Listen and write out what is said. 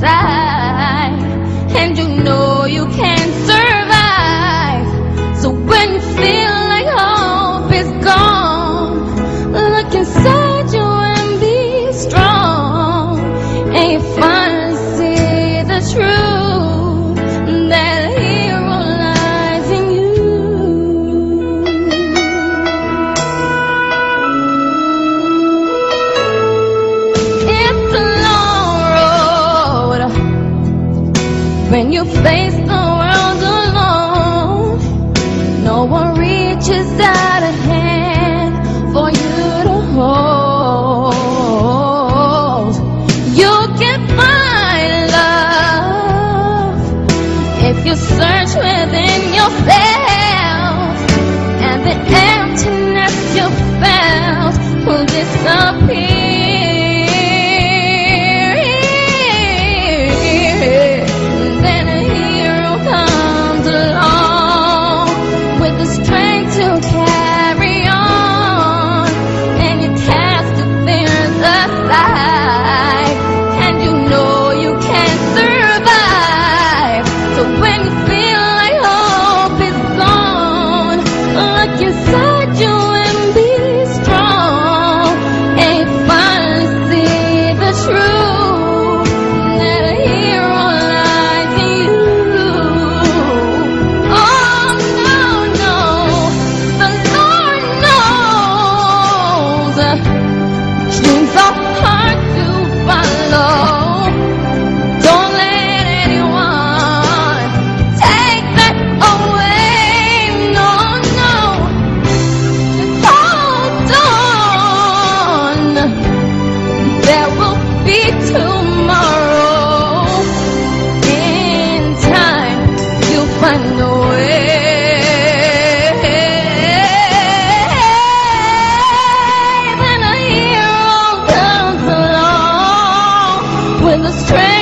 die, and you know you can't survive. So when you feel like hope is gone, look inside you and be strong, and you finally see the truth that a hero lies in you. It's a long road when you face the world alone. No one reaches out a hand for you to hold. You can find love if you search within yourself, and the emptiness you found will disappear. When the strength